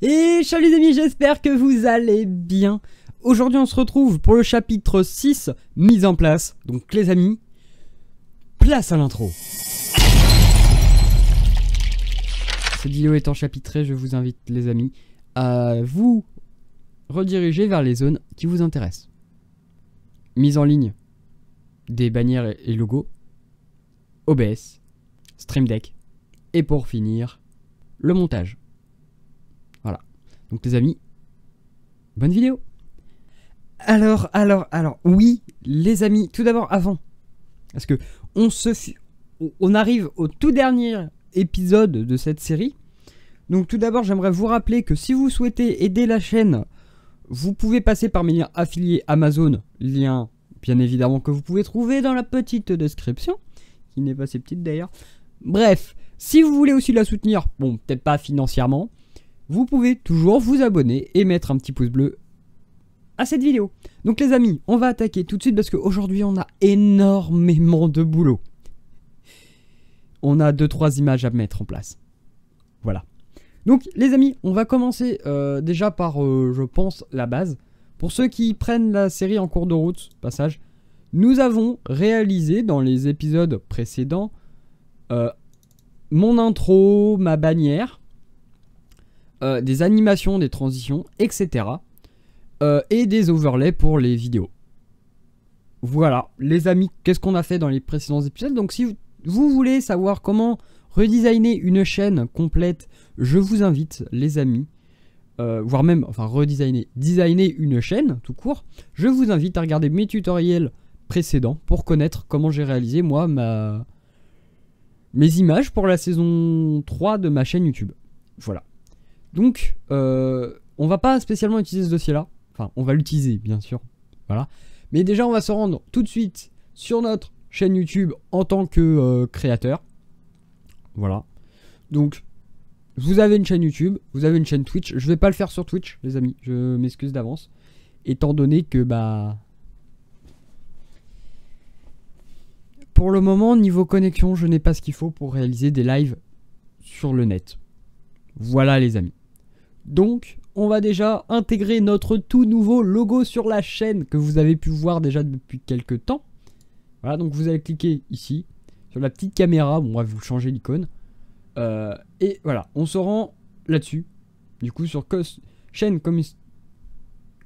Et salut les amis, j'espère que vous allez bien. Aujourd'hui on se retrouve pour le chapitre 6, mise en place. Donc les amis, place à l'intro. Cette vidéo étant chapitrée, je vous invite les amis à vous rediriger vers les zones qui vous intéressent. Mise en ligne des bannières et logos, OBS, Stream Deck et pour finir, le montage. Voilà, donc les amis, bonne vidéo. Alors, oui, les amis, tout d'abord, avant, parce que on arrive au tout dernier épisode de cette série. Donc tout d'abord, j'aimerais vous rappeler que si vous souhaitez aider la chaîne, vous pouvez passer par mes liens affiliés Amazon, lien bien évidemment que vous pouvez trouver dans la petite description, qui n'est pas si petite d'ailleurs. Bref, si vous voulez aussi la soutenir, bon, peut-être pas financièrement, vous pouvez toujours vous abonner et mettre un petit pouce bleu à cette vidéo. Donc les amis, on va attaquer tout de suite parce qu'aujourd'hui on a énormément de boulot. On a 2-3 images à mettre en place. Voilà. Donc les amis, on va commencer déjà par, je pense, la base. Pour ceux qui prennent la série en cours de route, passage, nous avons réalisé dans les épisodes précédents mon intro, ma bannière, des animations, des transitions, etc. Et des overlays pour les vidéos. Voilà, les amis, qu'est-ce qu'on a fait dans les précédents épisodes. Donc si vous voulez savoir comment redesigner une chaîne complète, je vous invite, les amis, voire même, enfin designer une chaîne, tout court, je vous invite à regarder mes tutoriels précédents pour connaître comment j'ai réalisé, moi, mes images pour la saison 3 de ma chaîne YouTube. Voilà. Donc, on va pas spécialement utiliser ce dossier-là. Enfin, on va l'utiliser, bien sûr. Voilà. Mais déjà, on va se rendre tout de suite sur notre chaîne YouTube en tant que créateur. Voilà. Donc, vous avez une chaîne YouTube, vous avez une chaîne Twitch. Je vais pas le faire sur Twitch, les amis. Je m'excuse d'avance. Étant donné que, bah... pour le moment, niveau connexion, je n'ai pas ce qu'il faut pour réaliser des lives sur le net. Voilà, les amis. Donc, on va déjà intégrer notre tout nouveau logo sur la chaîne que vous avez pu voir déjà depuis quelques temps. Voilà, donc vous allez cliquer ici, sur la petite caméra. Bon, on va vous changer l'icône. Et voilà, on se rend là-dessus. Du coup, sur chaîne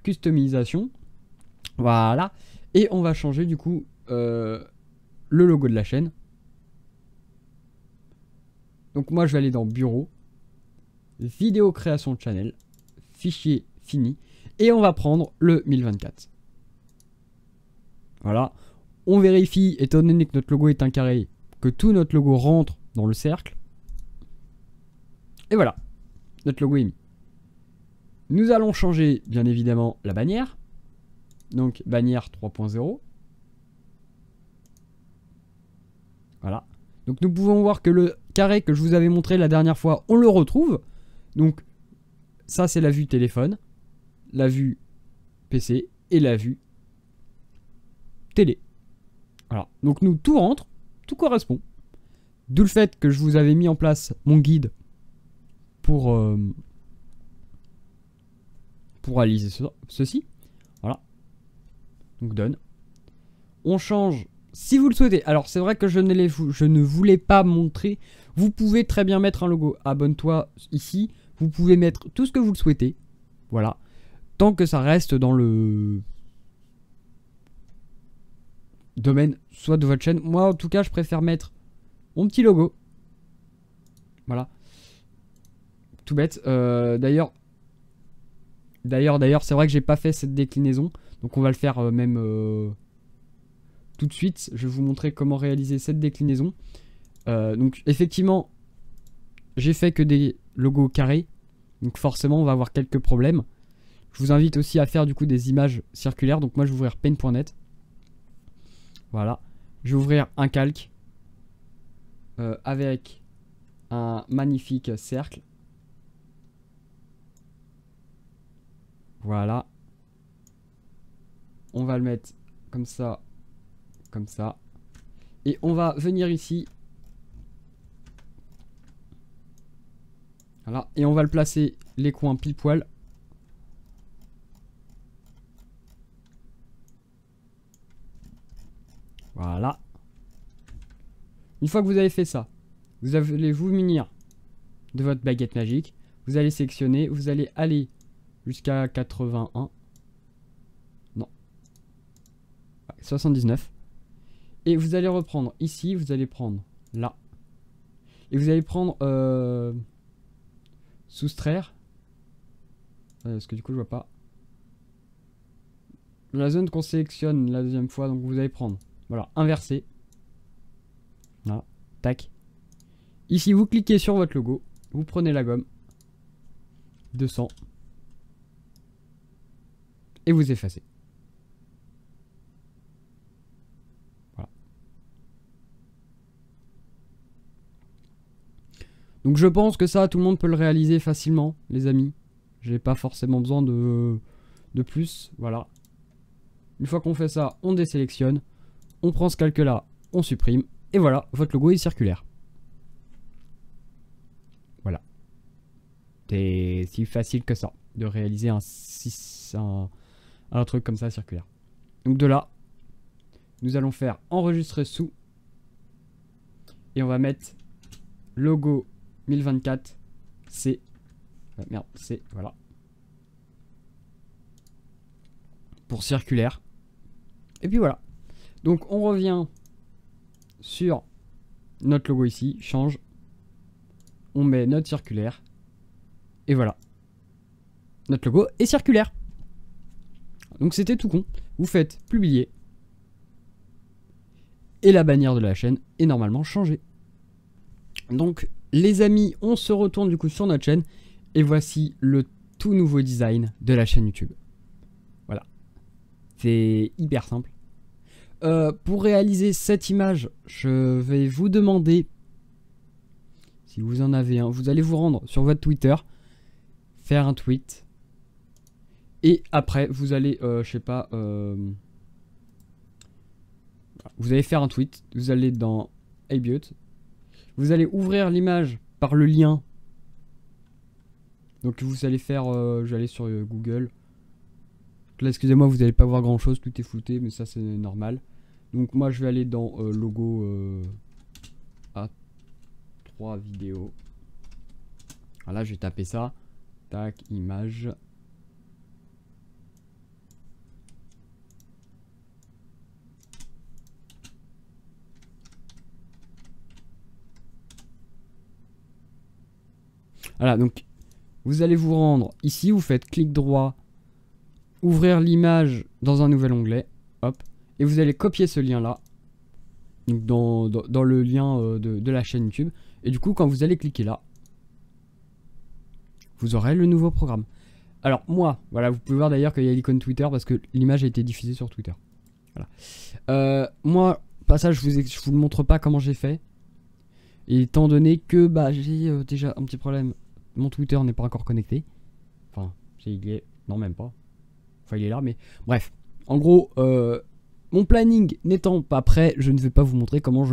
customisation. Voilà. Et on va changer, du coup, le logo de la chaîne. Donc, moi, je vais aller dans bureau. Vidéo création de channel, fichier fini, et on va prendre le 1024. Voilà, on vérifie, étant donné que notre logo est un carré, que tout notre logo rentre dans le cercle. Et voilà, notre logo est mis. Nous allons changer, bien évidemment, la bannière. Donc, bannière 3.0. Voilà. Donc, nous pouvons voir que le carré que je vous avais montré la dernière fois, on le retrouve. Donc, ça, c'est la vue téléphone, la vue PC et la vue télé. Voilà. Donc, nous, tout rentre, tout correspond. D'où le fait que je vous avais mis en place mon guide pour réaliser ceci. Voilà. Donc, donne. On change, si vous le souhaitez. Alors, c'est vrai que je ne voulais pas montrer. Vous pouvez très bien mettre un logo. Abonne-toi ici. Vous pouvez mettre tout ce que vous le souhaitez, voilà, tant que ça reste dans le domaine soit de votre chaîne. Moi, en tout cas, je préfère mettre mon petit logo, voilà, tout bête. D'ailleurs, c'est vrai que j'ai pas fait cette déclinaison, donc on va le faire même tout de suite. Je vais vous montrer comment réaliser cette déclinaison. Donc, effectivement, j'ai fait que des logos carrés. Donc forcément on va avoir quelques problèmes. Je vous invite aussi à faire du coup des images circulaires. Donc moi je vais ouvrir Paint.net. Voilà. Je vais ouvrir un calque avec un magnifique cercle. Voilà. On va le mettre comme ça. Comme ça. Et on va venir ici. Voilà, et on va le placer les coins pile poil. Voilà. Une fois que vous avez fait ça, vous allez vous munir de votre baguette magique. Vous allez sélectionner, vous allez aller jusqu'à 81. Non. 79. Et vous allez reprendre ici, vous allez prendre là. Et vous allez prendre soustraire. Parce que du coup je vois pas. La zone qu'on sélectionne la deuxième fois, donc vous allez prendre. Voilà, inverser. Voilà, tac. Ici, vous cliquez sur votre logo. Vous prenez la gomme. 200. Et vous effacez. Voilà. Donc je pense que ça, tout le monde peut le réaliser facilement, les amis. J'ai pas forcément besoin de plus. Voilà. Une fois qu'on fait ça, on désélectionne. On prend ce calque là, on supprime, et voilà, votre logo est circulaire. Voilà. C'est si facile que ça, de réaliser un truc comme ça circulaire. Donc de là, nous allons faire enregistrer sous, et on va mettre logo 1024 C. Merde, C, voilà. Pour circulaire. Et puis voilà. Donc on revient sur notre logo ici, change, on met notre circulaire, et voilà, notre logo est circulaire. Donc c'était tout con, vous faites publier, et la bannière de la chaîne est normalement changée. Donc les amis, on se retourne du coup sur notre chaîne, et voici le tout nouveau design de la chaîne YouTube. Voilà, c'est hyper simple. Pour réaliser cette image, je vais vous demander, si vous en avez un, vous allez vous rendre sur votre Twitter, faire un tweet, et après vous allez, vous allez faire un tweet, vous allez dans iBeauty, vous allez ouvrir l'image par le lien, donc vous allez faire, j'allais sur Google, là excusez-moi vous n'allez pas voir grand chose, tout est flouté, mais ça c'est normal. Donc moi je vais aller dans logo A3 vidéo. Voilà, je vais taper ça. Tac, image. Voilà, donc vous allez vous rendre ici, vous faites clic droit, ouvrir l'image dans un nouvel onglet. Hop. Et vous allez copier ce lien là. Donc dans le lien de la chaîne YouTube. Et du coup quand vous allez cliquer là, vous aurez le nouveau programme. Alors moi, voilà, vous pouvez voir d'ailleurs qu'il y a l'icône Twitter parce que l'image a été diffusée sur Twitter. Voilà. Moi, passage, je vous le montre pas comment j'ai fait. Étant donné que bah j'ai déjà un petit problème. Mon Twitter n'est pas encore connecté. Enfin, il est. Non, même pas. Enfin, il est là, mais bref, en gros mon planning n'étant pas prêt, je ne vais pas vous montrer comment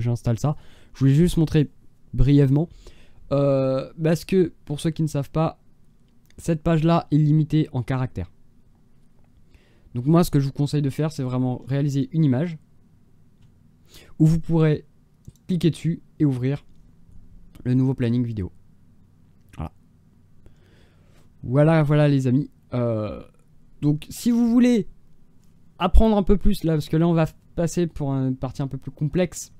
j'installe ça. Je voulais juste montrer brièvement parce que pour ceux qui ne savent pas, cette page là est limitée en caractères. Donc moi ce que je vous conseille de faire, c'est vraiment réaliser une image où vous pourrez cliquer dessus et ouvrir le nouveau planning vidéo. Voilà. Voilà les amis. Donc si vous voulez apprendre un peu plus là, parce que là on va passer pour une partie un peu plus complexe,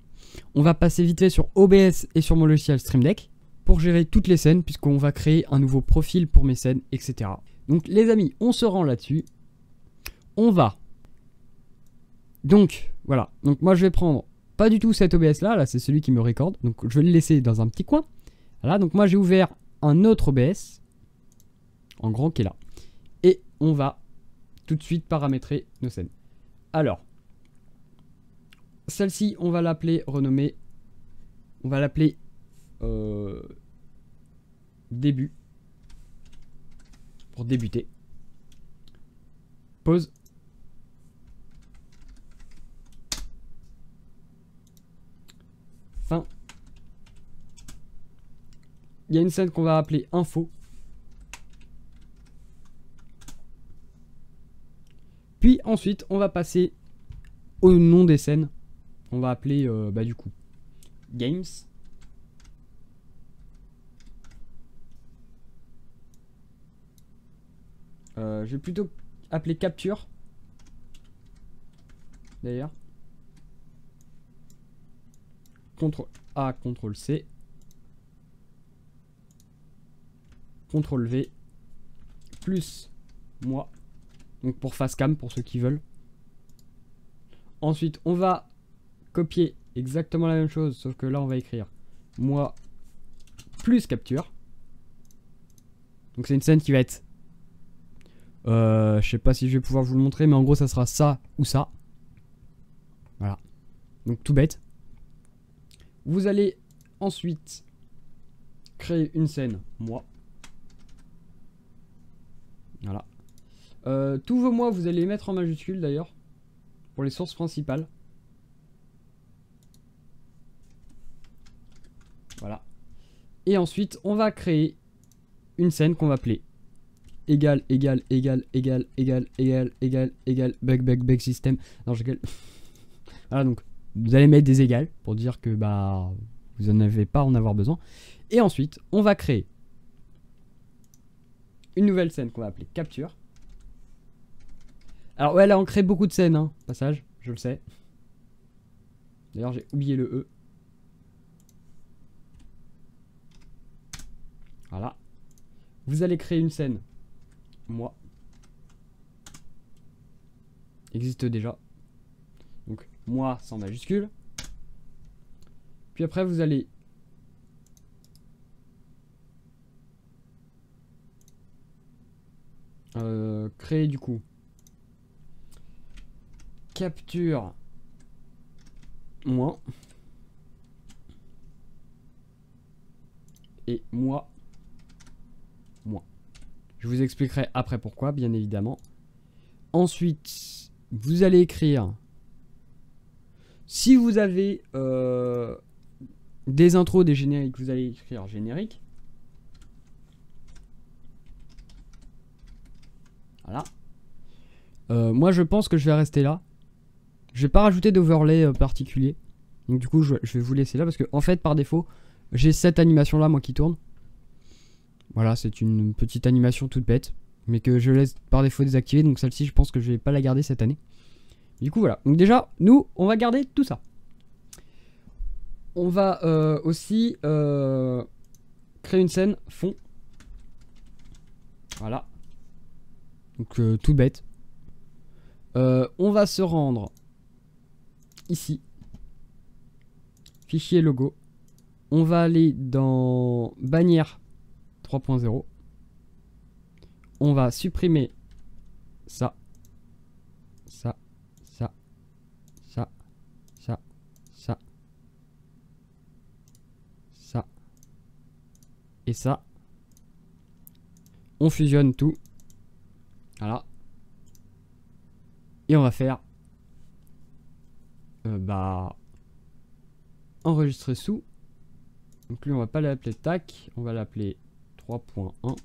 on va passer vite fait sur OBS et sur mon logiciel Stream Deck pour gérer toutes les scènes, puisqu'on va créer un nouveau profil pour mes scènes, etc. Donc les amis, on se rend là-dessus, on va donc voilà, donc moi je vais prendre pas du tout cet OBS là c'est celui qui me recorde, donc je vais le laisser dans un petit coin. Voilà, donc moi j'ai ouvert un autre OBS en grand qui est là. Et on va tout de suite paramétrer nos scènes. Alors, celle-ci, on va l'appeler, renommer, on va l'appeler début, pour débuter. Pause. Fin. il y a une scène qu'on va appeler info. Puis ensuite, on va passer au nom des scènes. On va appeler, du coup, Games. Je vais plutôt appeler Capture. D'ailleurs. Ctrl A, Ctrl C. Ctrl V. Plus moi. Donc pour Facecam, pour ceux qui veulent. Ensuite, on va copier exactement la même chose, sauf que là, on va écrire moi plus capture. Donc c'est une scène qui va être... je sais pas si je vais pouvoir vous le montrer, mais en gros, ça sera ça ou ça. Voilà. Donc tout bête. Vous allez ensuite créer une scène moi. Voilà. Tous vos mois, vous allez les mettre en majuscule d'ailleurs, pour les sources principales. Voilà. Et ensuite, on va créer une scène qu'on va appeler égal, égal, égal, égal, égal, égal, égal, égal, bug, bug, bug, système. Non, je gueule. Voilà, donc, vous allez mettre des égales pour dire que, bah, vous n'en avez pas à en avoir besoin. Et ensuite, on va créer une nouvelle scène qu'on va appeler capture. Alors ouais, là on crée beaucoup de scènes, hein, passage, je le sais. D'ailleurs j'ai oublié le E. Voilà. Vous allez créer une scène. Moi. Existe déjà. Donc moi sans majuscule. Puis après vous allez... créer du coup... capture moins et moi moins. Je vous expliquerai après pourquoi, bien évidemment. Ensuite, vous allez écrire si vous avez des intros, des génériques, vous allez écrire générique. Voilà. Moi, je pense que je vais rester là. Je vais pas rajouter d'overlay particulier. Donc du coup je vais vous laisser là parce que en fait par défaut j'ai cette animation là moi qui tourne. Voilà, c'est une petite animation toute bête mais que je laisse par défaut désactiver. Donc celle-ci je pense que je vais pas la garder cette année. Du coup voilà. Donc déjà nous on va garder tout ça. On va aussi créer une scène fond. Voilà. Donc tout bête. On va se rendre ici, fichier logo, on va aller dans bannière 3.0, on va supprimer ça, ça, ça, ça, ça, ça, ça, et ça, on fusionne tout, voilà, et on va faire enregistrer sous. Donc lui on va pas l'appeler tac, on va l'appeler 3.1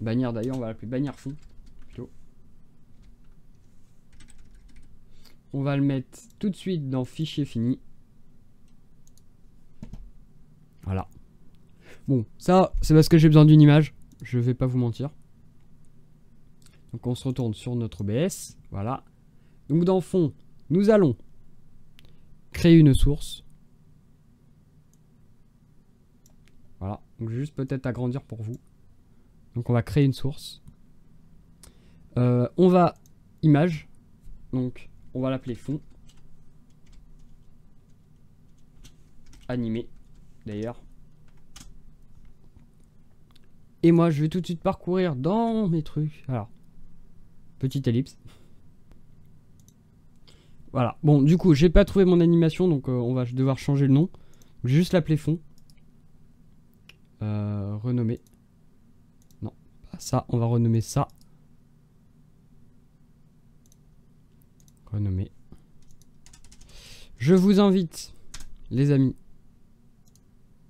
bannière, d'ailleurs on va l'appeler bannière fond plutôt. On va le mettre tout de suite dans fichier fini. Voilà. Bon, ça c'est parce que j'ai besoin d'une image, je vais pas vous mentir. Donc on se retourne sur notre OBS, voilà. Donc dans fond, nous allons créer une source. Voilà, donc juste peut-être agrandir pour vous. Donc on va créer une source. On va image, donc on va l'appeler fond. Animé, d'ailleurs. Et moi je vais tout de suite parcourir dans mes trucs, alors. Petite ellipse. Voilà. Bon, du coup, j'ai pas trouvé mon animation, donc on va devoir changer le nom. Je vais juste l'appeler fond. Renommer. Non, pas ça. On va renommer ça. Renommer. Je vous invite, les amis,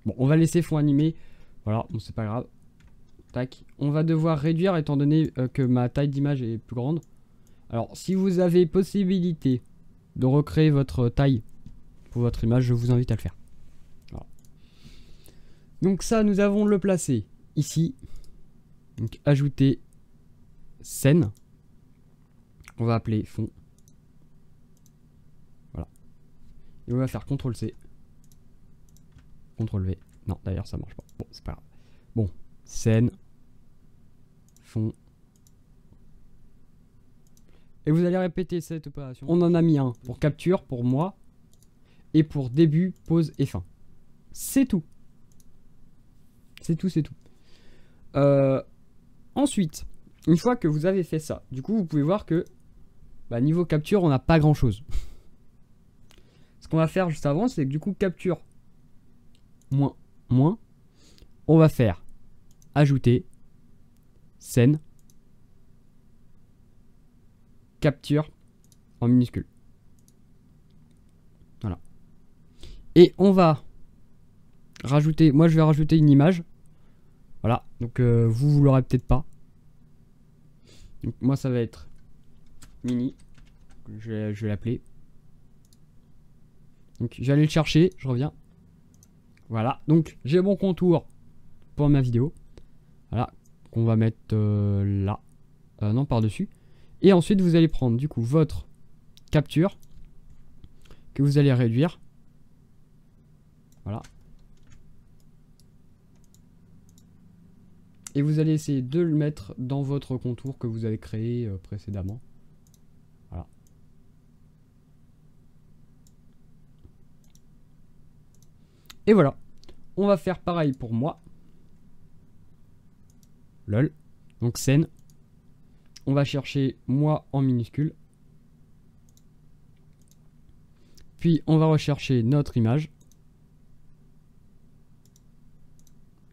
Bon, on va laisser fond animé. Voilà, bon, c'est pas grave. Tac. On va devoir réduire étant donné que ma taille d'image est plus grande. Alors, si vous avez possibilité de recréer votre taille pour votre image, je vous invite à le faire. Voilà. Donc ça, nous avons le placé ici. Donc, ajouter scène. On va appeler fond. Voilà. Et on va faire CTRL-C. CTRL-V. Non, d'ailleurs, ça marche pas. Bon, c'est pas grave. Bon, scène. Fond. Et vous allez répéter cette opération. On en a mis un pour capture, pour moi. Et pour début, pause et fin. C'est tout. C'est tout, c'est tout. Ensuite, une fois que vous avez fait ça, du coup, vous pouvez voir que bah, niveau capture, on n'a pas grand-chose. Ce qu'on va faire juste avant, c'est que du coup, capture moins, on va faire ajouter scène capture en minuscule. Voilà. Et on va rajouter, moi je vais rajouter une image. Voilà, donc vous l'aurez peut-être pas. Donc moi ça va être mini, je vais l'appeler. Donc j'allais le chercher, je reviens. Voilà, donc j'ai mon contour pour ma vidéo. Voilà, qu'on va mettre là. Non, par-dessus. Et ensuite, vous allez prendre du coup votre capture que vous allez réduire. Voilà. Et vous allez essayer de le mettre dans votre contour que vous avez créé précédemment. Voilà. Et voilà. On va faire pareil pour moi. Lol. Donc scène. On va chercher moi en minuscule. Puis on va rechercher notre image.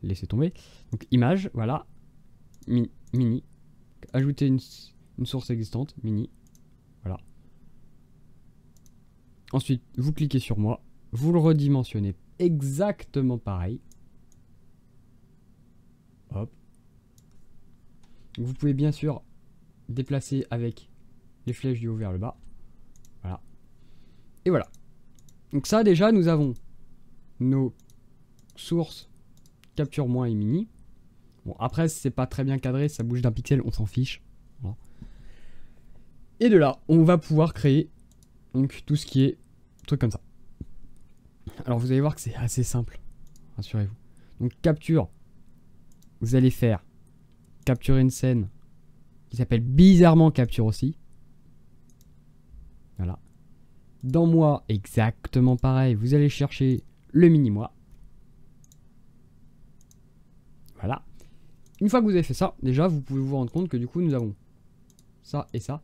Laissez tomber. Donc image, voilà. Mini. Ajouter une source existante. Mini. Voilà. Ensuite, vous cliquez sur moi. Vous le redimensionnez exactement pareil. Hop. Vous pouvez bien sûr déplacer avec les flèches du haut vers le bas. Voilà. Et voilà. Donc ça, déjà, nous avons nos sources capture moins et mini. Bon, après, c'est pas très bien cadré, ça bouge d'un pixel, on s'en fiche. Voilà. Et de là, on va pouvoir créer donc tout ce qui est truc comme ça. Alors, vous allez voir que c'est assez simple. Rassurez-vous. Donc, capture. Vous allez faire capturer une scène qui s'appelle bizarrement capture aussi. Voilà. Dans moi, exactement pareil. Vous allez chercher le mini-moi. Voilà. Une fois que vous avez fait ça, déjà, vous pouvez vous rendre compte que du coup, nous avons ça et ça.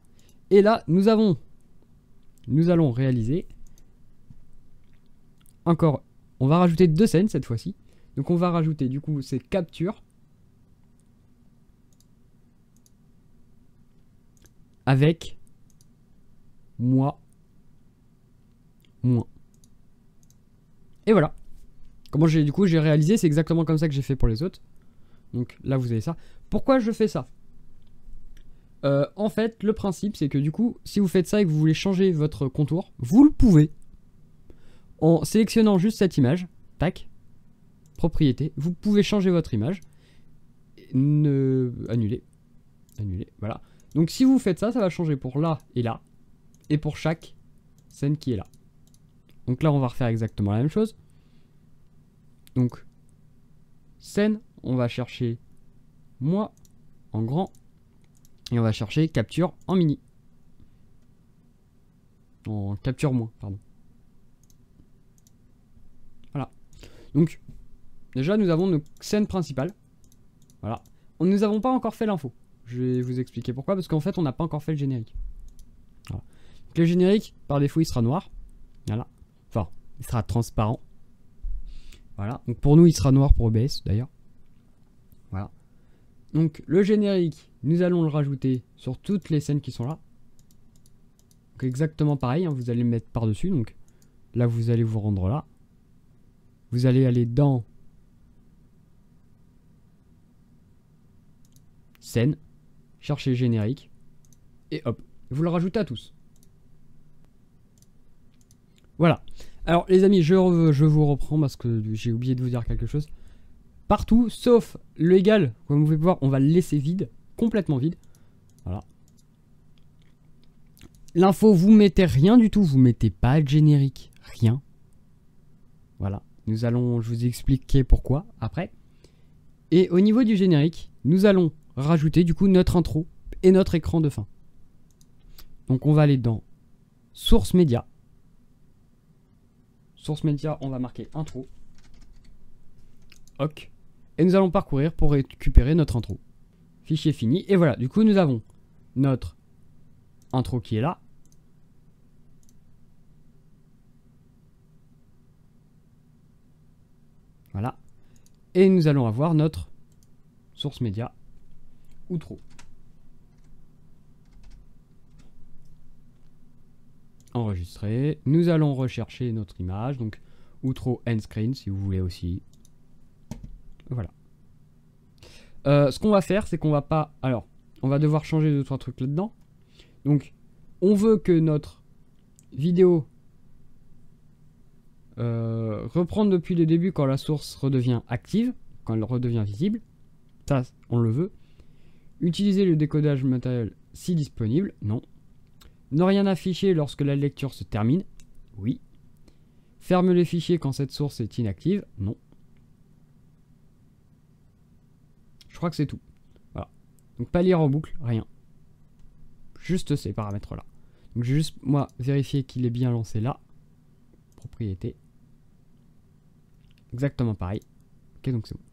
Et là, nous allons réaliser encore. On va rajouter deux scènes cette fois-ci. Donc, on va rajouter du coup ces captures avec moi moins. Et voilà. Comment j'ai du coup j'ai réalisé, c'est exactement comme ça que j'ai fait pour les autres. Donc là vous avez ça. Pourquoi je fais ça? En fait le principe c'est que du coup si vous faites ça et que vous voulez changer votre contour, vous le pouvez en sélectionnant juste cette image. Tac, propriété, vous pouvez changer votre image. Annuler, voilà. Donc si vous faites ça, ça va changer pour là et pour chaque scène qui est là. Donc là on va refaire exactement la même chose. Donc scène, on va chercher moi en grand et on va chercher capture en mini. En capture moins, pardon. Voilà. Donc déjà nous avons nos scènes principales. Voilà. Nous n'avons pas encore fait l'info. Je vais vous expliquer pourquoi, parce qu'en fait on n'a pas encore fait le générique. Voilà. Donc, le générique, par défaut, il sera noir. Voilà. Enfin, il sera transparent. Voilà, donc pour nous il sera noir pour OBS d'ailleurs. Voilà. Donc le générique, nous allons le rajouter sur toutes les scènes qui sont là. Donc exactement pareil, hein, vous allez le mettre par-dessus. Donc là vous allez vous rendre là. Vous allez aller dans scène, cherchez générique, et hop, vous le rajoutez à tous. Voilà. Alors les amis, je vous reprends parce que j'ai oublié de vous dire quelque chose. Partout, sauf le égal, comme vous pouvez voir, on va le laisser vide, complètement vide. Voilà. L'info, vous mettez rien du tout, vous mettez pas de générique, rien. Voilà, nous allons, je vous expliquer pourquoi après. Et au niveau du générique, nous allons rajouter du coup notre intro et notre écran de fin. Donc on va aller dans source média. Source média, on va marquer intro. OK. Et nous allons parcourir pour récupérer notre intro. Fichier fini. Et voilà, du coup nous avons notre intro qui est là. Voilà. Et nous allons avoir notre source média outro. Enregistré. Nous allons rechercher notre image. Donc outro end screen si vous voulez aussi. Voilà. Ce qu'on va faire, c'est qu'on va pas... Alors, on va devoir changer 2-3 trucs là-dedans. Donc, on veut que notre vidéo reprendre depuis le début quand la source redevient active, quand elle redevient visible. Ça, on le veut. Utiliser le décodage matériel si disponible. Non. Ne rien afficher lorsque la lecture se termine. Oui. Ferme les fichiers quand cette source est inactive. Non. Je crois que c'est tout. Voilà. Donc, pas lire en boucle, rien. Juste ces paramètres là. Donc j'ai juste moi vérifier qu'il est bien lancé là. Propriété. Exactement pareil. OK, donc c'est bon.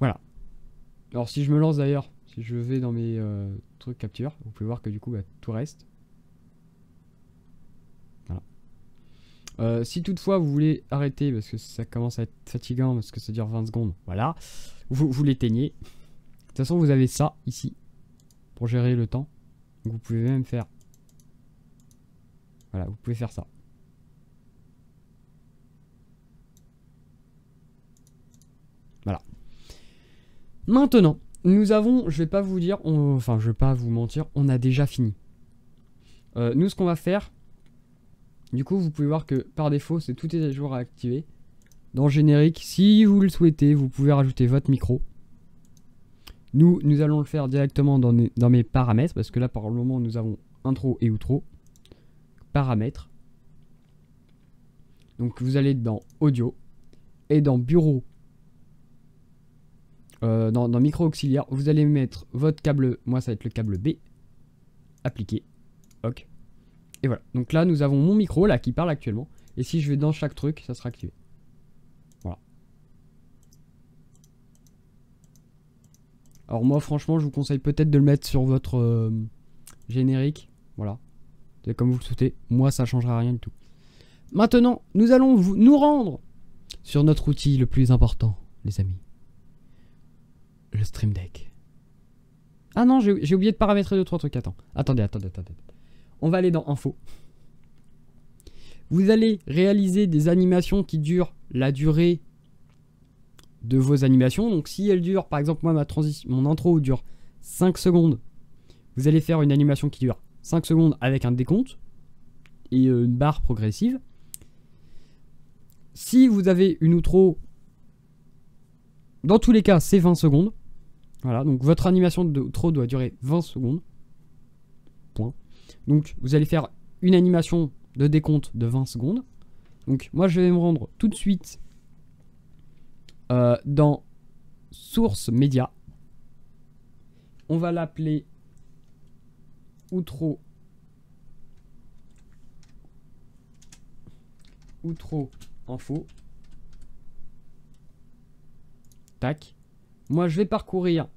Voilà. Alors si je me lance d'ailleurs, si je vais dans mes trucs capture, vous pouvez voir que du coup bah, tout reste. Voilà. Si toutefois vous voulez arrêter parce que ça commence à être fatigant parce que ça dure 20 secondes, voilà. Vous l'éteignez. De toute façon vous avez ça ici pour gérer le temps. Donc vous pouvez même faire, voilà, vous pouvez faire ça. Voilà. Maintenant, nous avons, je vais pas vous dire, enfin je vais pas vous mentir, on a déjà fini. Nous ce qu'on va faire, du coup vous pouvez voir que par défaut c'est tout est à jour à activer. Dans générique, si vous le souhaitez, vous pouvez rajouter votre micro. Nous allons le faire directement dans mes paramètres, parce que là, pour le moment, nous avons intro et outro. Paramètres. Donc, vous allez dans audio et dans bureau, dans micro auxiliaire, vous allez mettre votre câble, moi, ça va être le câble B. Appliquer. OK. Et voilà. Donc là, nous avons mon micro, là, qui parle actuellement. Et si je vais dans chaque truc, ça sera activé. Alors moi franchement je vous conseille peut-être de le mettre sur votre générique, voilà, c'est comme vous le souhaitez, moi ça changera rien du tout. Maintenant nous allons nous rendre sur notre outil le plus important les amis, le Stream Deck. Ah non j'ai oublié de paramétrer 2-3 trucs, attendez. On va aller dans info, vous allez réaliser des animations qui durent la durée de vos animations. Donc si elle dure, par exemple moi ma transition, mon intro dure 5 secondes, vous allez faire une animation qui dure 5 secondes avec un décompte et une barre progressive. Si vous avez une outro, dans tous les cas c'est 20 secondes. Voilà, donc votre animation de outro doit durer 20 secondes. Point. Donc vous allez faire une animation de décompte de 20 secondes. Donc moi je vais me rendre tout de suite dans source média, on va l'appeler outro info. Tac. Moi je vais parcourir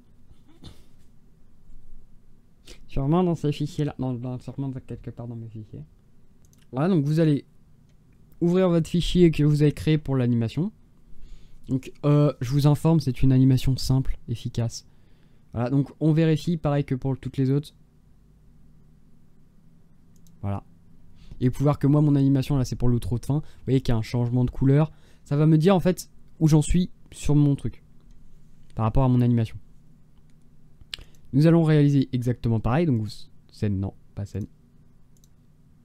sûrement dans ces fichiers là, non, sûrement quelque part dans mes fichiers. Voilà, donc vous allez ouvrir votre fichier que vous avez créé pour l'animation. Donc je vous informe, c'est une animation simple, efficace. Voilà, donc on vérifie, pareil que pour toutes les autres. Voilà. Et vous pouvez voir que moi, mon animation, là, c'est pour l'outro de fin. Vous voyez qu'il y a un changement de couleur. Ça va me dire, en fait, où j'en suis sur mon truc. Par rapport à mon animation. Nous allons réaliser exactement pareil. Donc, scène, non, pas scène.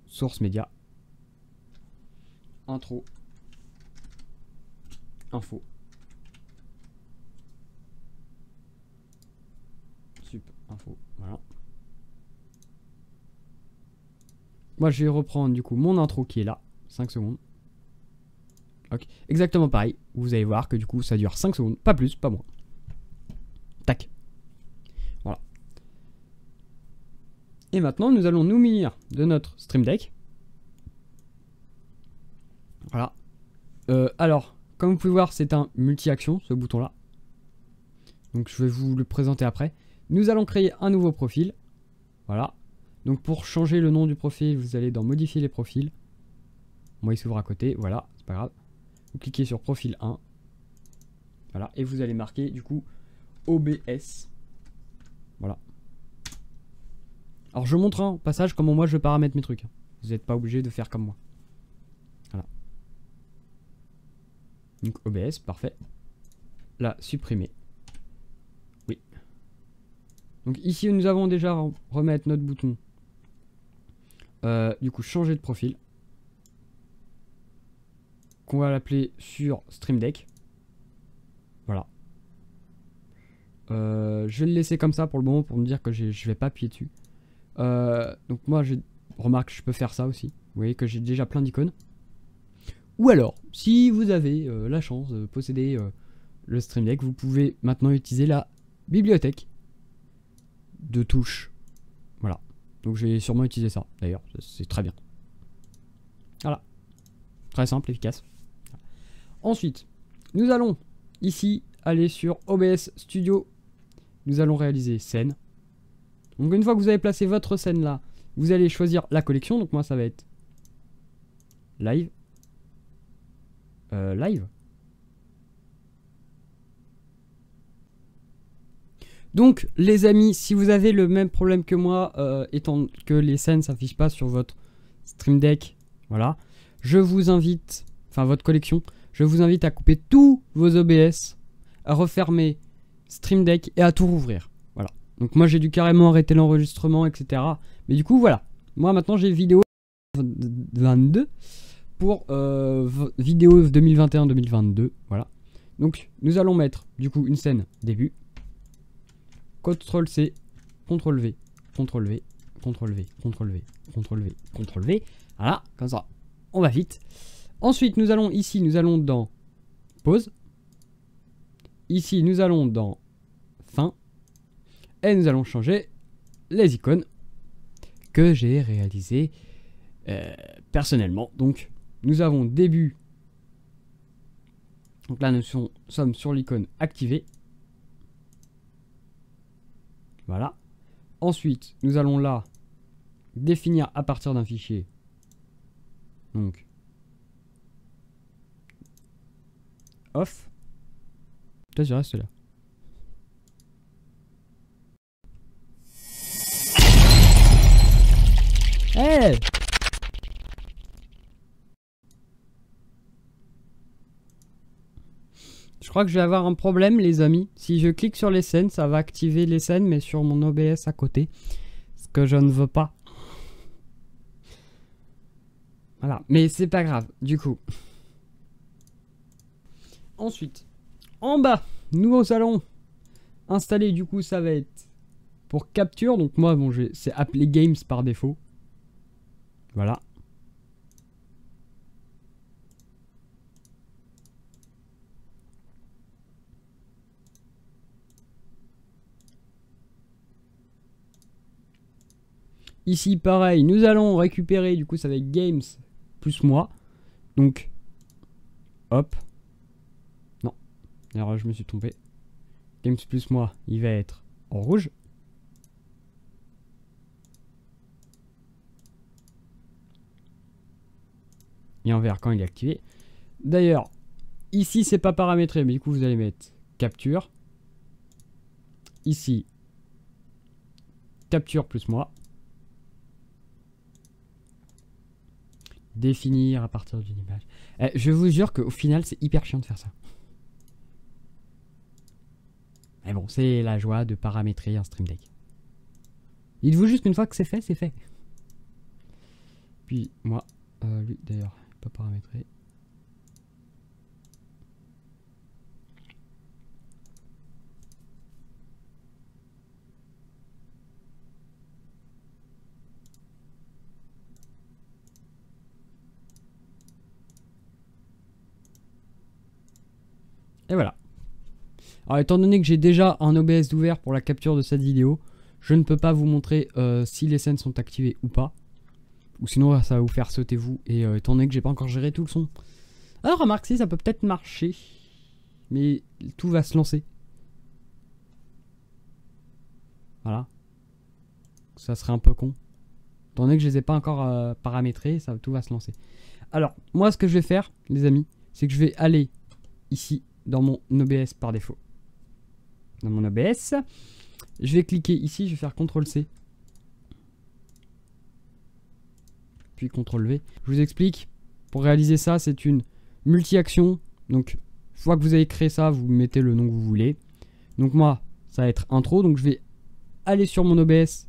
Source média. Intro. Info. Sup, info, voilà. Moi, je vais reprendre du coup mon intro qui est là. 5 secondes. Ok, exactement pareil. Vous allez voir que du coup, ça dure 5 secondes. Pas plus, pas moins. Tac. Voilà. Et maintenant, nous allons nous munir de notre Stream Deck. Voilà. Alors, comme vous pouvez voir, c'est un multi-action, ce bouton-là. Donc, je vais vous le présenter après. Nous allons créer un nouveau profil. Voilà. Donc, pour changer le nom du profil, vous allez dans Modifier les profils. Moi, il s'ouvre à côté. Voilà, c'est pas grave. Vous cliquez sur Profil 1. Voilà. Et vous allez marquer, du coup, OBS. Voilà. Alors, je montre en passage comment moi, je paramètre mes trucs. Vous n'êtes pas obligé de faire comme moi. Voilà. Donc, OBS, parfait. Là, supprimer. Oui. Donc, ici, nous avons déjà remettre notre bouton. Du coup, changer de profil. On va l'appeler sur Stream Deck. Voilà. Je vais le laisser comme ça pour le moment pour me dire que je vais pas appuyer dessus. Donc moi, je remarque, je peux faire ça aussi. Vous voyez que j'ai déjà plein d'icônes. Ou alors, si vous avez la chance de posséder le Stream Deck, vous pouvez maintenant utiliser la bibliothèque de touches. Voilà. Donc je vais sûrement utiliser ça. D'ailleurs, c'est très bien. Voilà. Très simple, efficace. Ensuite, nous allons ici aller sur OBS Studio. Nous allons réaliser scène. Donc une fois que vous avez placé votre scène là, vous allez choisir la collection. Donc moi ça va être live. Live. Donc les amis, si vous avez le même problème que moi, étant que les scènes ne s'affichent pas sur votre Stream Deck, voilà. Je vous invite, enfin votre collection, je vous invite à couper tous vos OBS, à refermer Stream Deck et à tout rouvrir. Voilà. Donc moi j'ai dû carrément arrêter l'enregistrement, etc. Mais du coup voilà. Moi maintenant j'ai vidéo 22 pour vidéo 2021-2022. Voilà. Donc nous allons mettre du coup une scène début. CTRL C, CTRL V, CTRL V, CTRL V, CTRL V, CTRL V, CTRL V. Voilà, comme ça. On va vite. Ensuite, nous allons ici, nous allons dans pause. Ici, nous allons dans fin. Et nous allons changer les icônes que j'ai réalisées personnellement. Donc, nous avons début. Donc là, nous sommes sur l'icône activée. Voilà. Ensuite, nous allons là définir à partir d'un fichier. Donc, off. Toi, tu restes là. Hey! Je crois que je vais avoir un problème, les amis. Si je clique sur les scènes, ça va activer les scènes, mais sur mon OBS à côté. Ce que je ne veux pas. Voilà, mais c'est pas grave, du coup. Ensuite, en bas, nous allons installer, du coup, ça va être pour capture. Donc moi, bon, c'est appelé Games par défaut. Voilà. Ici, pareil, nous allons récupérer, du coup, ça va être Games. Plus moi, donc hop, non, alors je me suis trompé. Games plus moi, il va être en rouge. Et en vert quand il est activé. D'ailleurs, ici c'est pas paramétré, mais du coup vous allez mettre capture. Ici, capture plus moi. Définir à partir d'une image. Je vous jure qu'au final, c'est hyper chiant de faire ça. Mais bon, c'est la joie de paramétrer un Stream Deck. Il vous juste qu'une fois que c'est fait, c'est fait. Puis moi, lui d'ailleurs, pas paramétré. Et voilà. Alors étant donné que j'ai déjà un OBS d'ouvert pour la capture de cette vidéo, je ne peux pas vous montrer si les scènes sont activées ou pas. Ou sinon ça va vous faire sauter vous, et étant donné que j'ai pas encore géré tout le son. Alors remarque si ça peut peut-être marcher, mais tout va se lancer. Voilà. Ça serait un peu con. Étant donné que je les ai pas encore paramétrés, ça, tout va se lancer. Alors moi ce que je vais faire les amis, c'est que je vais aller ici. Dans mon OBS par défaut. Dans mon OBS, je vais cliquer ici, je vais faire CTRL-C. Puis CTRL-V. Je vous explique, pour réaliser ça, c'est une multi-action. Donc, une fois que vous avez créé ça, vous mettez le nom que vous voulez. Donc moi, ça va être intro. Donc je vais aller sur mon OBS.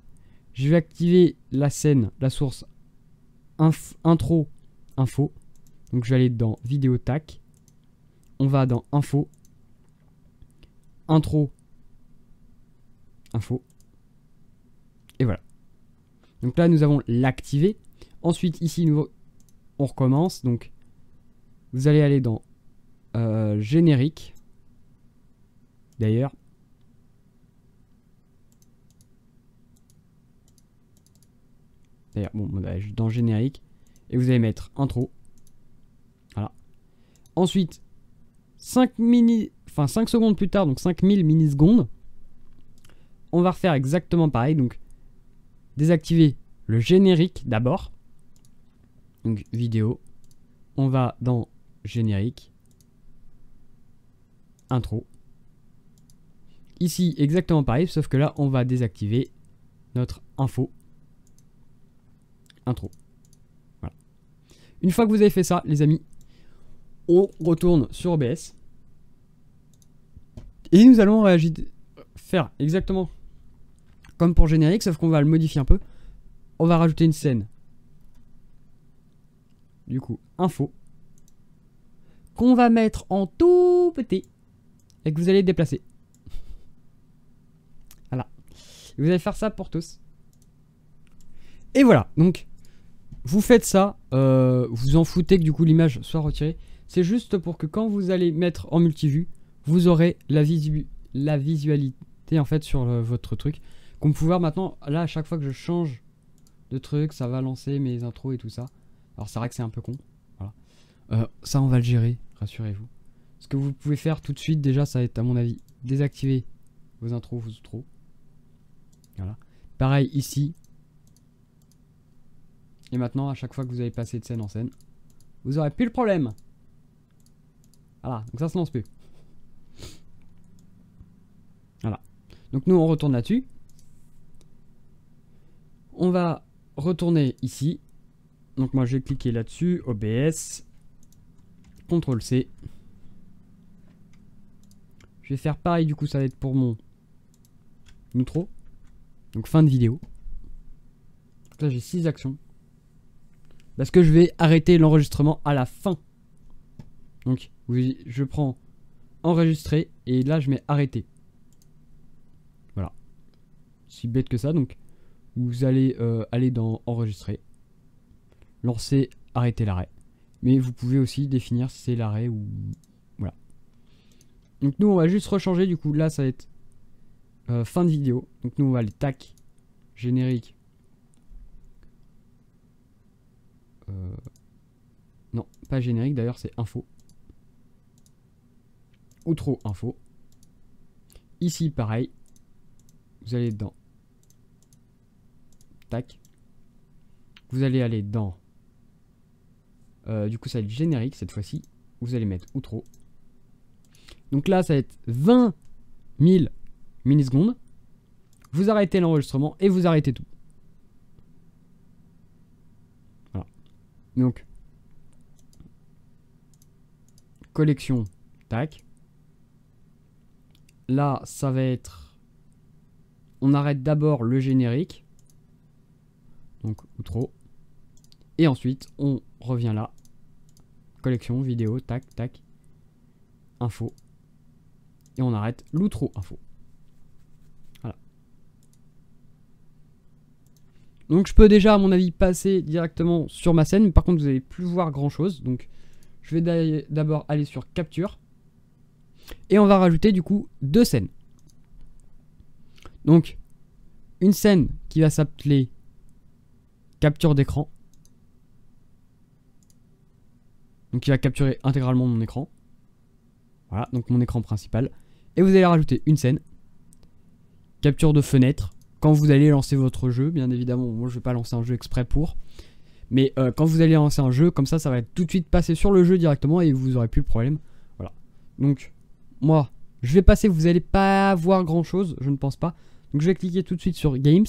Je vais activer la scène, la source intro, info. Donc je vais aller dans vidéo tac. On va dans info, intro, info, et voilà. Donc là, nous avons l'activé. Ensuite, ici, on recommence. Donc, vous allez aller dans générique, d'ailleurs. Bon, dans générique, et vous allez mettre intro. Voilà. Ensuite, 5 secondes plus tard, donc 5000 millisecondes, on va refaire exactement pareil. Donc, désactiver le générique d'abord. Donc, vidéo, on va dans générique, intro. Ici, exactement pareil, sauf que là, on va désactiver notre info, intro. Voilà. Une fois que vous avez fait ça, les amis, on retourne sur OBS et nous allons faire exactement comme pour générique, sauf qu'on va le modifier un peu. On va rajouter une scène, du coup info, qu'on va mettre en tout petit et que vous allez déplacer. Voilà, et vous allez faire ça pour tous. Et voilà, donc vous faites ça, vous en foutez que du coup l'image soit retirée. C'est juste pour que quand vous allez mettre en multivue, vous aurez la visualité en fait sur votre truc. Qu'on peut voir maintenant, là à chaque fois que je change de truc, ça va lancer mes intros et tout ça. Alors c'est vrai que c'est un peu con. Voilà. Ça on va le gérer, rassurez-vous. Ce que vous pouvez faire tout de suite déjà, ça va être à mon avis désactiver vos intros, vos outros. Voilà. Pareil ici. Et maintenant à chaque fois que vous allez passer de scène en scène, vous aurez plus le problème. Voilà, donc ça se lance plus. Voilà. Donc nous on retourne là-dessus. On va retourner ici. Donc moi je vais cliquer là-dessus, OBS, CTRL-C. Je vais faire pareil, du coup ça va être pour mon outro. Donc fin de vidéo. Donc là j'ai 6 actions. Parce que je vais arrêter l'enregistrement à la fin. Donc je prends enregistrer et là je mets arrêter. Voilà. Si bête que ça. Donc vous allez aller dans enregistrer, lancer, arrêter l'arrêt. Mais vous pouvez aussi définir si c'est l'arrêt ou voilà. Donc nous on va juste rechanger, du coup là ça va être fin de vidéo. Donc nous on va aller tac, générique. Non, pas générique d'ailleurs, c'est info. Outro info. Ici pareil. Vous allez dans tac. Vous allez aller dans du coup ça va être générique cette fois-ci. Vous allez mettre outro. Donc là ça va être 20 000 millisecondes. Vous arrêtez l'enregistrement et vous arrêtez tout. Voilà. Donc collection tac. Là, ça va être... On arrête d'abord le générique. donc outro, et ensuite on revient là, collection, vidéo, tac, tac, info, et on arrête l'outro info. Voilà. Donc je peux déjà à mon avis passer directement sur ma scène, mais par contre vous n'allez plus voir grand chose, donc je vais d'abord aller sur capture, et on va rajouter du coup 2 scènes. Donc une scène qui va s'appeler capture d'écran, donc qui va capturer intégralement mon écran. Voilà, donc mon écran principal. Et vous allez rajouter une scène, capture de fenêtre, quand vous allez lancer votre jeu, bien évidemment. Moi je vais pas lancer un jeu exprès pour, mais quand vous allez lancer un jeu, comme ça, ça va être tout de suite passé sur le jeu directement et vous aurez plus le problème. Voilà. Donc moi je vais passer, vous allez pas voir grand chose, je ne pense pas. Donc je vais cliquer tout de suite sur Games,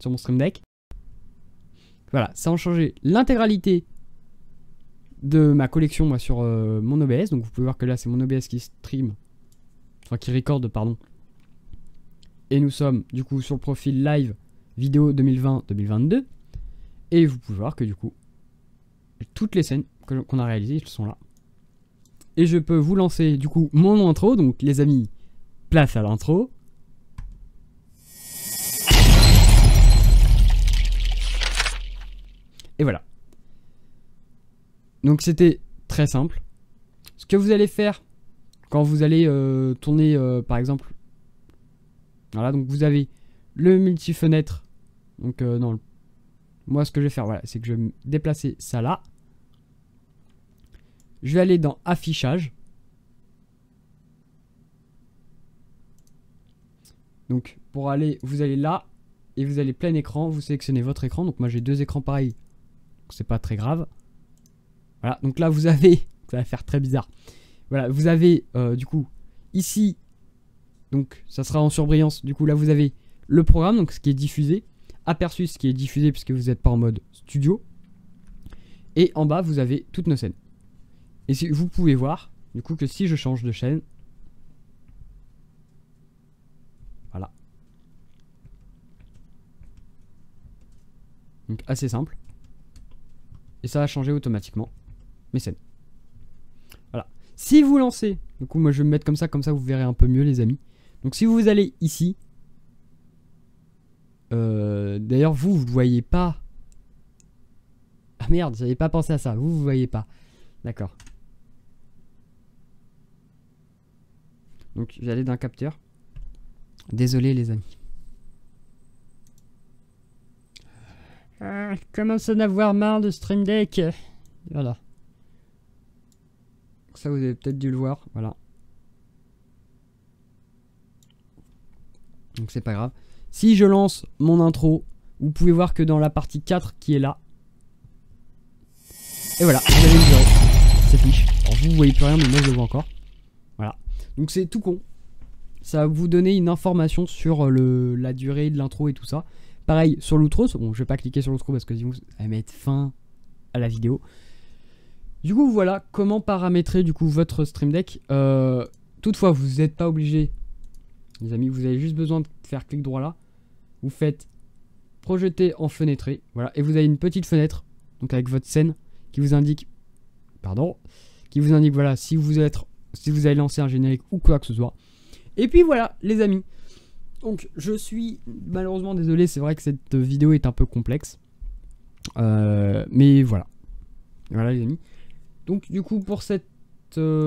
sur mon Stream Deck. Voilà, ça a changé l'intégralité de ma collection, moi, sur mon OBS. Donc vous pouvez voir que là c'est mon OBS qui stream, enfin qui record, pardon. Et nous sommes du coup sur le profil live vidéo 2020-2022. Et vous pouvez voir que du coup toutes les scènes qu'on a réalisées sont là. Et je peux vous lancer du coup mon intro. Donc les amis, place à l'intro. Et voilà. Donc c'était très simple. Ce que vous allez faire quand vous allez tourner par exemple. Voilà, donc vous avez le multi-fenêtre. Donc dans le... Moi ce que je vais faire, voilà, c'est que je vais me déplacer ça là. Je vais aller dans affichage. Donc pour aller, vous allez là et vous allez plein écran, vous sélectionnez votre écran. Donc moi j'ai 2 écrans pareils, donc c'est pas très grave. Voilà, donc là vous avez, ça va faire très bizarre. Voilà, vous avez du coup ici, donc ça sera en surbrillance. Du coup là vous avez le programme, donc ce qui est diffusé, aperçu ce qui est diffusé puisque vous n'êtes pas en mode studio. Et en bas vous avez toutes nos scènes. Et si, vous pouvez voir du coup que si je change de chaîne, voilà. Donc assez simple. Et ça va changer automatiquement mes scènes. Voilà. Si vous lancez, du coup moi je vais me mettre comme ça vous verrez un peu mieux les amis. Donc si vous allez ici, d'ailleurs vous ne voyez pas. Ah merde, j'avais pas pensé à ça, vous ne voyez pas. D'accord. Donc je vais aller dans capteur. Désolé les amis. Je commence à en avoir marre de Stream Deck. Voilà. Ça vous avez peut-être dû le voir. Voilà. Donc c'est pas grave. Si je lance mon intro, vous pouvez voir que dans la partie 4 qui est là. Et voilà, vous avez une durée. C'est fiche. Alors vous voyez plus rien mais moi je le vois encore. Voilà. Donc c'est tout con. Ça va vous donner une information sur la durée de l'intro et tout ça. Pareil sur l'outro, bon je vais pas cliquer sur l'outro parce que sinon elle va mettre fin à la vidéo. Du coup voilà comment paramétrer du coup votre Stream Deck. Toutefois vous n'êtes pas obligé les amis, vous avez juste besoin de faire clic droit là. Vous faites projeter en fenêtré, voilà, et vous avez une petite fenêtre donc avec votre scène qui vous indique, pardon, qui vous indique voilà si vous allez lancer un générique ou quoi que ce soit. Et puis voilà les amis. Donc je suis malheureusement désolé, c'est vrai que cette vidéo est un peu complexe, mais voilà, voilà les amis. Donc du coup pour cette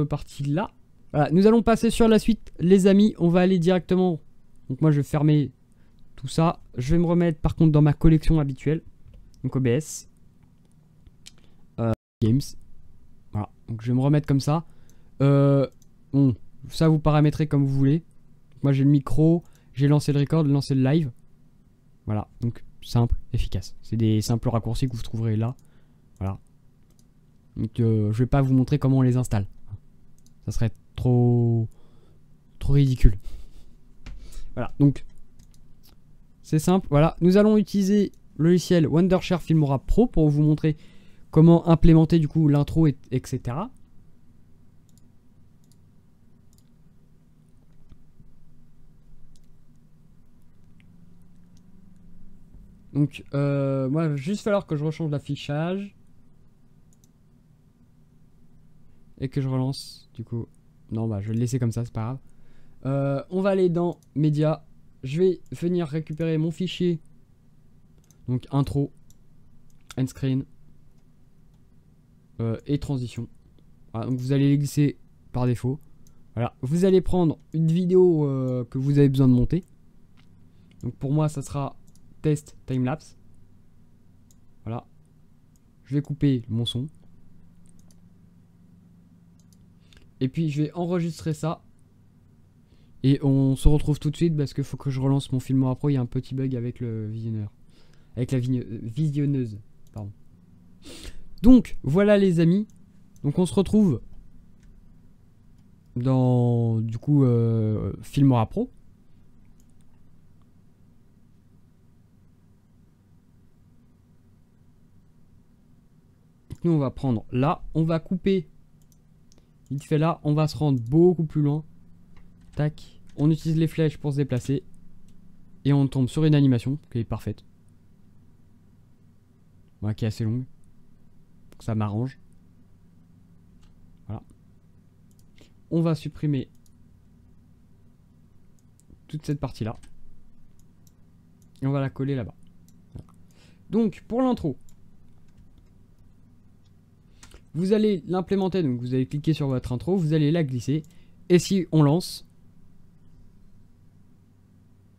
partie là, voilà, nous allons passer sur la suite les amis, on va aller directement, donc moi je vais fermer tout ça, je vais me remettre par contre dans ma collection habituelle, donc OBS, Games, voilà, donc je vais me remettre comme ça, bon, ça vous paramétrez comme vous voulez, moi j'ai le micro. J'ai lancé le record, lancé le live. Voilà, donc simple, efficace. C'est des simples raccourcis que vous trouverez là. Voilà. Donc je vais pas vous montrer comment on les installe. Ça serait trop ridicule. Voilà, donc c'est simple. Voilà, nous allons utiliser le logiciel Wondershare Filmora Pro pour vous montrer comment implémenter du coup l'intro, etc. Donc, moi, il va juste falloir que je rechange l'affichage. Et que je relance, du coup. Non, bah, je vais le laisser comme ça, c'est pas grave. On va aller dans Média. Je vais venir récupérer mon fichier. Donc, intro, end screen et transition. Voilà, donc, vous allez les glisser par défaut. Voilà, vous allez prendre une vidéo que vous avez besoin de monter. Donc, pour moi, ça sera test timelapse. Voilà, je vais couper mon son. Et puis je vais enregistrer ça. Et on se retrouve tout de suite parce qu'il faut que je relance mon Filmora Pro. Il y a un petit bug avec le visionneur. Avec la visionneuse. Pardon. Donc voilà les amis. Donc on se retrouve dans du coup Filmora Pro. Nous on va prendre là. On va couper. Il fait là, on va se rendre beaucoup plus loin. Tac, on utilise les flèches pour se déplacer. Et on tombe sur une animation qui est parfaite. Voilà, qui est assez longue. Donc ça m'arrange. Voilà. On va supprimer toute cette partie-là. Et on va la coller là-bas. Voilà. Donc, pour l'intro. Vous allez l'implémenter, donc vous allez cliquer sur votre intro, vous allez la glisser. Et si on lance,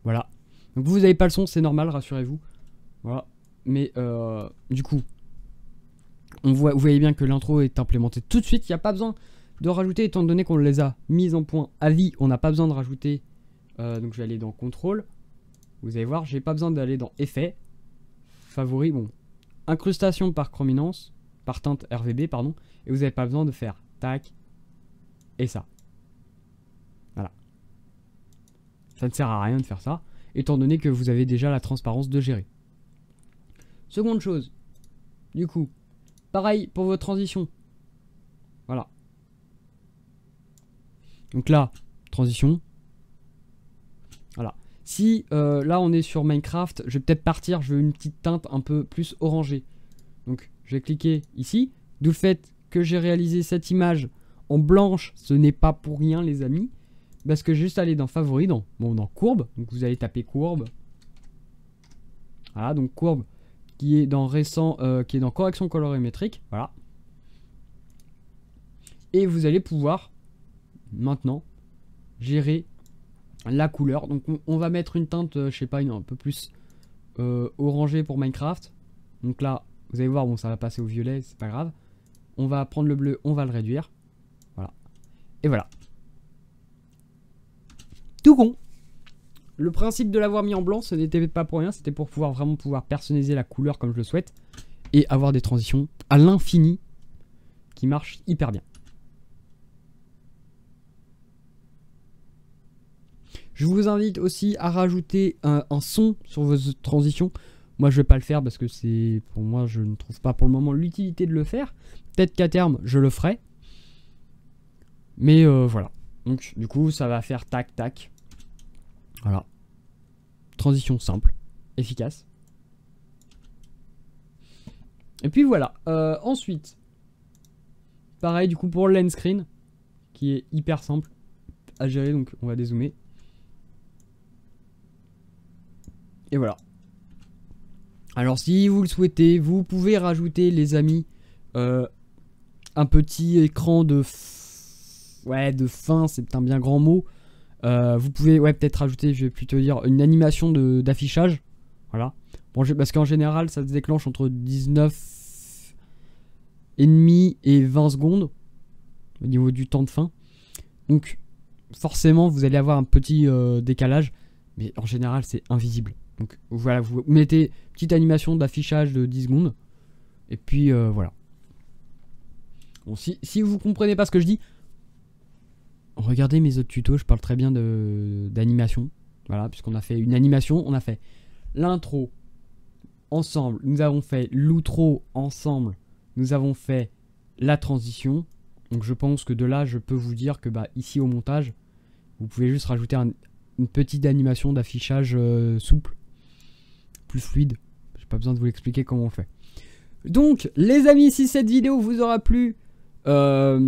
voilà. Donc vous n'avez pas le son, c'est normal, rassurez-vous. Voilà. Mais du coup, on voit, vous voyez bien que l'intro est implémentée tout de suite. Il n'y a pas besoin de rajouter, étant donné qu'on les a mises en point à vie. On n'a pas besoin de rajouter. Donc je vais aller dans Contrôle. Vous allez voir, j'ai pas besoin d'aller dans Effets, Favoris, bon, Incrustation par Chrominance. Par teinte RVB, pardon, et vous n'avez pas besoin de faire tac et ça. Voilà. Ça ne sert à rien de faire ça, étant donné que vous avez déjà la transparence de gérer. Seconde chose, du coup, pareil pour vos transitions. Voilà. Donc là, transition. Voilà. Si là on est sur Minecraft, je vais peut-être partir, je veux une petite teinte un peu plus orangée. Donc, je vais cliquer ici. D'où le fait que j'ai réalisé cette image en blanche, ce n'est pas pour rien les amis. Parce que juste aller dans Favoris, dans Courbe. Donc vous allez taper Courbe. Voilà, donc Courbe qui est dans Récent, qui est dans Correction colorimétrique. Voilà. Et vous allez pouvoir maintenant gérer la couleur. Donc on va mettre une teinte, je sais pas, un peu plus orangée pour Minecraft. Donc là, vous allez voir, bon, ça va passer au violet, c'est pas grave. On va prendre le bleu, on va le réduire. Voilà. Et voilà. Tout con. Le principe de l'avoir mis en blanc, ce n'était pas pour rien. C'était pour pouvoir vraiment personnaliser la couleur comme je le souhaite. Et avoir des transitions à l'infini qui marchent hyper bien. Je vous invite aussi à rajouter un son sur vos transitions. Moi je vais pas le faire parce que c'est pour moi, je ne trouve pas pour le moment l'utilité de le faire. Peut-être qu'à terme je le ferai. Mais voilà. Donc du coup ça va faire tac tac. Voilà. Transition simple, efficace. Et puis voilà. Ensuite, pareil du coup pour l'end screen, qui est hyper simple à gérer, donc on va dézoomer. Et voilà. Alors si vous le souhaitez, vous pouvez rajouter les amis un petit écran de fin, c'est peut-être un bien grand mot. Vous pouvez peut-être rajouter, je vais plutôt dire une animation d'affichage. Voilà. Bon, parce qu'en général ça se déclenche entre 19,5 et 20 secondes au niveau du temps de fin. Donc forcément vous allez avoir un petit décalage, mais en général c'est invisible. Donc voilà, vous mettez petite animation d'affichage de 10 secondes. Et puis voilà. Bon, si vous comprenez pas ce que je dis, regardez mes autres tutos, je parle très bien d'animation. Voilà, puisqu'on a fait une animation, on a fait l'intro ensemble, nous avons fait l'outro ensemble, nous avons fait la transition. Donc je pense que de là, je peux vous dire que ici au montage, vous pouvez juste rajouter une petite animation d'affichage souple. Plus fluide J'ai pas besoin de vous l'expliquer comment on fait. Donc, les amis, si cette vidéo vous aura plu, je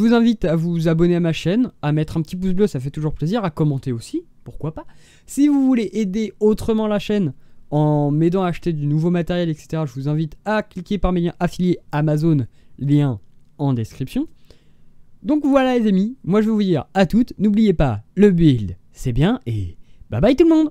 vous invite à vous abonner à ma chaîne, à mettre un petit pouce bleu, ça fait toujours plaisir, à commenter aussi, pourquoi pas. Si vous voulez aider autrement la chaîne, en m'aidant à acheter du nouveau matériel, etc., je vous invite à cliquer par mes liens affiliés Amazon, lien en description. Donc voilà les amis, moi je vais vous dire à toutes, n'oubliez pas, le build, c'est bien, et bye bye tout le monde!